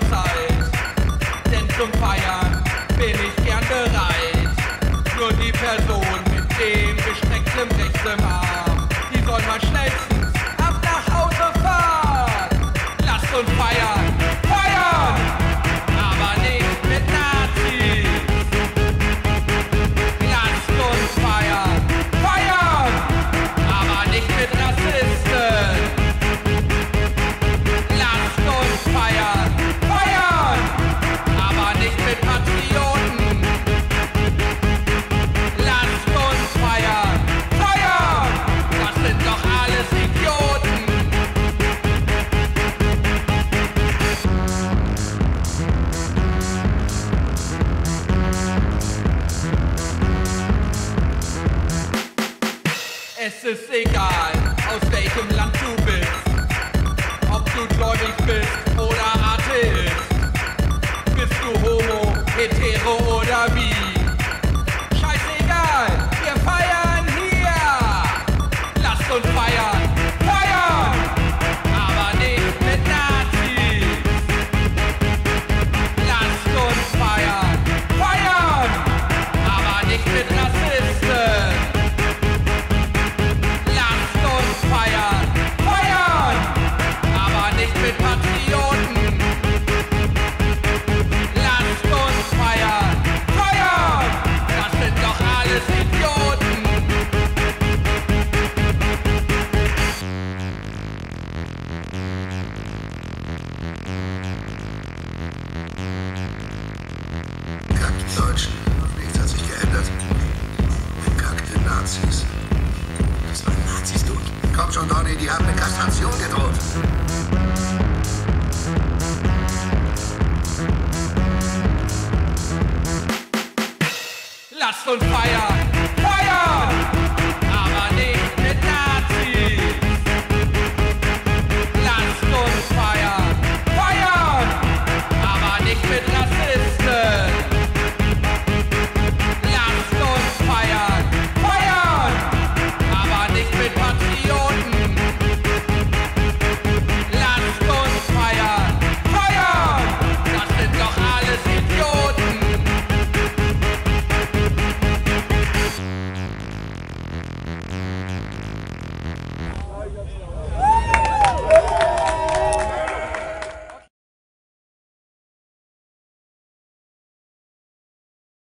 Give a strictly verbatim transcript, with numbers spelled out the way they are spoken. der Zeit, denn zum Feiern bin ich gern bereit. Nur die Person mit dem gestreckten rechten Arm, die soll man schnellstens ab nach Hause fahren. Lasst uns feiern, feiern, aber nicht mit Nazis. Lasst uns feiern, feiern, aber nicht mit Rassisten. Feiern, feiern, aber nicht mit Patrioten. Lasst uns feiern, feiern, das sind doch alles Idioten. Es ist egal, aus welchem Land du bist, ob du gläubig bist oder Atheist, bist du homo, hetero oder wie? Scheißegal, wir feiern hier! Lasst uns feiern, feiern! Aber nicht mit Nazis! Lasst uns feiern, feiern! Aber nicht mit Rassisten! Lasst uns feiern, feiern! Aber nicht mit Patrioten! Nazis. Das waren Nazis, du. Komm schon, Donny, die haben eine Kastration gedroht.